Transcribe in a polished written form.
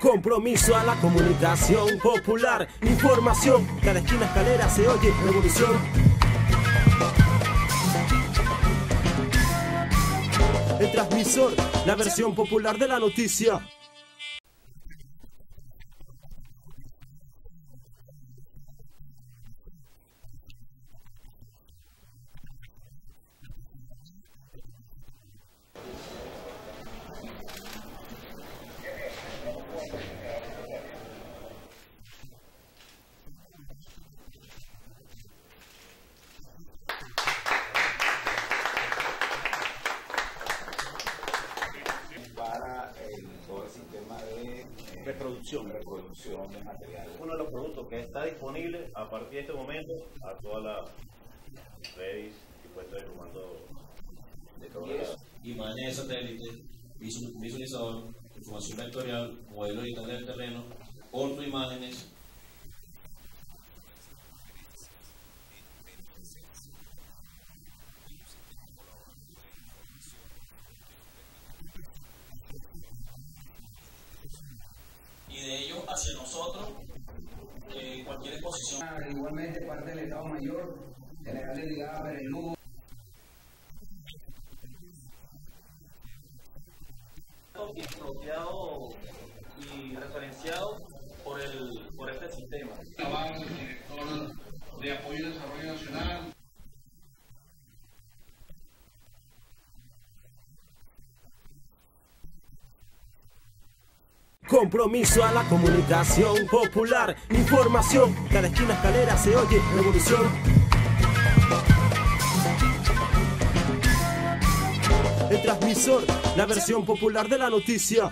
Compromiso a la comunicación popular, información, cada esquina escalera se oye revolución. El transmisor, la versión popular de la noticia. Reproducción de material. Uno de los productos que está disponible a partir de este momento a todas las redes y puestos de comando de caballeros. Imágenes de satélite, visualizador, información vectorial, modelo digital del terreno, ortoimágenes. De ellos hacia nosotros, cualquier exposición. Igualmente parte del Estado Mayor, general de brigada Perelú. Expropiado y referenciado por este sistema. Trabajo del director de apoyo y desarrollo nacional. Compromiso a la comunicación popular, información, cada esquina escalera se oye revolución. El transmisor, la versión popular de la noticia.